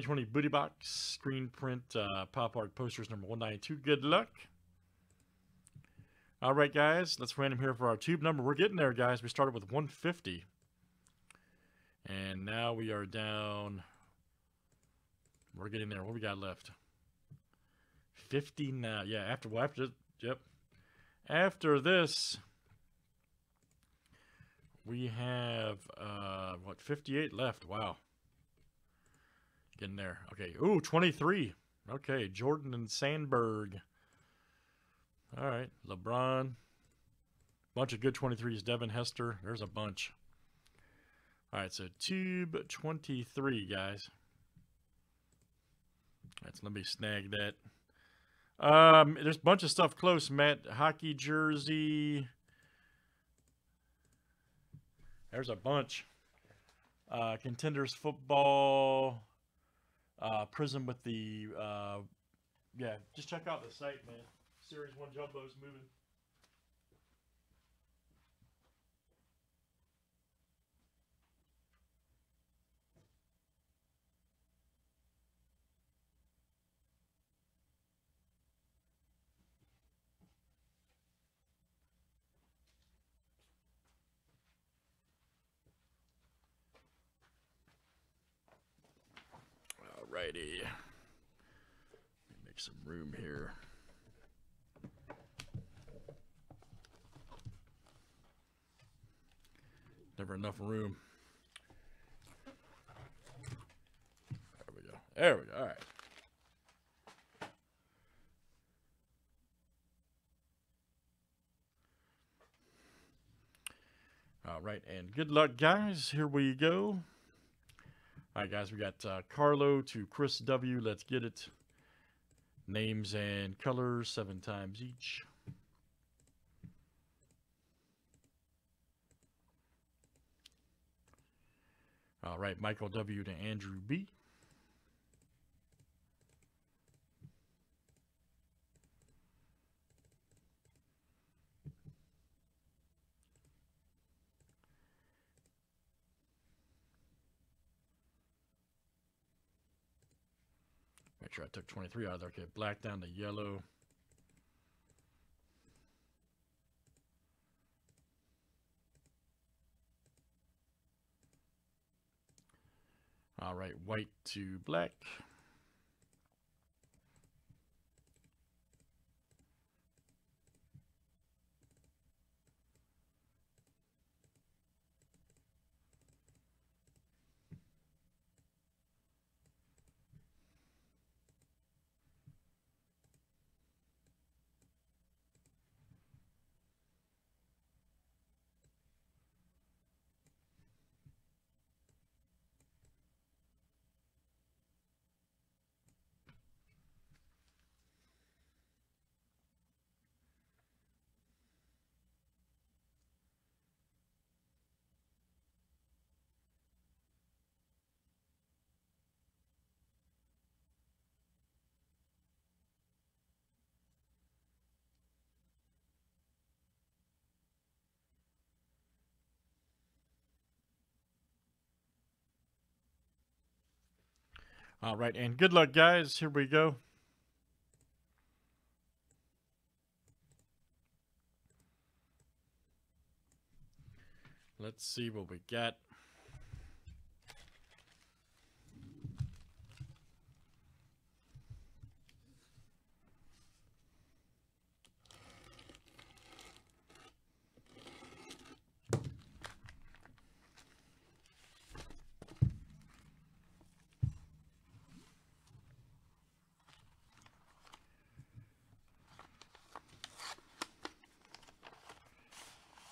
2020 Booty Box screen print pop art posters number 192. Good luck. All right, guys, let's random here for our tube number. We're getting there, guys. We started with 150. And now we are down. We're getting there. What we got left? 59. Yeah, after yep. After this, we have, what, 58 left. Wow. Getting there. Okay. Ooh, 23. Okay, Jordan and Sandberg. All right, LeBron. Bunch of good 23s. Devin Hester. There's a bunch. All right, so tube 23, guys. All right, so let me snag that. There's a bunch of stuff close, Matt. Hockey jersey. There's a bunch. Contenders football. Prism with the, yeah, just check out the site, man. Series 1 Jumbo's moving. Alrighty. Let me make some room here. Never enough room. There we go. There we go. All right. All right, and good luck, guys. Here we go. All right, guys, we got Carlo to Chris W. Let's get it. Names and colors 7 times each. All right, Michael W. to Andrew B. Make sure I took 23 out of there. Okay, black down to yellow. All right, white to black. All right, and good luck, guys. Here we go. Let's see what we got.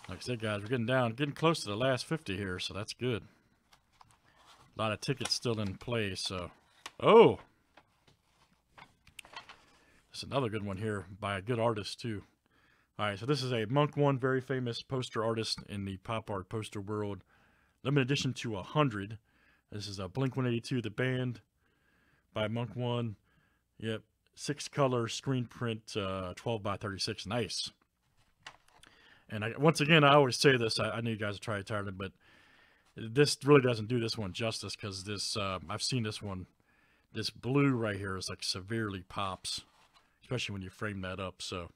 Like I said, guys, we're getting down, getting close to the last 50 here, so that's good. A lot of tickets still in play, so. Oh! That's another good one here by a good artist, too. All right, so this is a Monk One, very famous poster artist in the pop art poster world. Limited edition to 100. This is a Blink 182, the band by Monk One. Yep, 6-color screen print, 12 by 36. Nice. And once again, I always say this. I know you guys are trying to tire of it, but this really doesn't do this one justice because this I've seen this one this blue right here is like severely pops, especially when you frame that up. So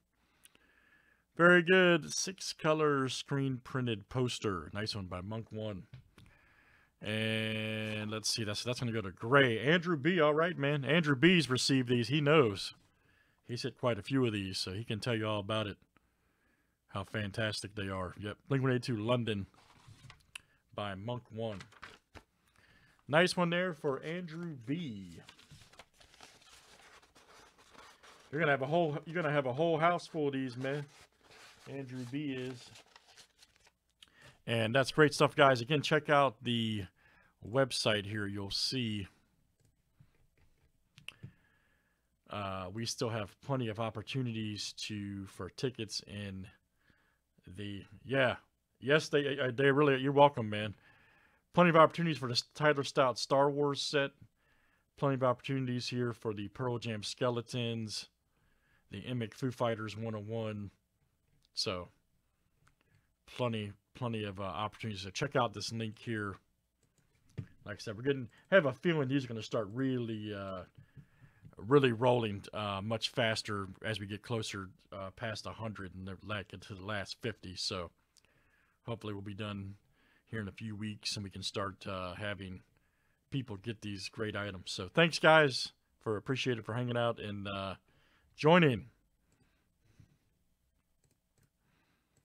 very good. 6-color screen printed poster. Nice one by Monk One. And let's see, that's going to go to gray. Andrew B. All right, man. Andrew B.'s received these. He knows. He's hit quite a few of these, so he can tell you all about it. How fantastic they are. Yep. Blink 182 London by Monk One. Nice one there for Andrew B. You're gonna have a whole house full of these, man. Andrew B is. And that's great stuff, guys. Again, check out the website here. You'll see we still have plenty of opportunities for tickets in the they really, you're welcome, man. Plenty of opportunities for the Tyler Stout Star Wars set. Plenty of opportunities here for the Pearl Jam Skeletons, the Emic Foo Fighters 101. So plenty of opportunities. So check out this link here. Like I said, I have a feeling these are going to start really, really rolling much faster as we get closer past 100 and they're like into the last 50. So hopefully we'll be done here in a few weeks and we can start having people get these great items. So thanks, guys, appreciate it for hanging out and joining.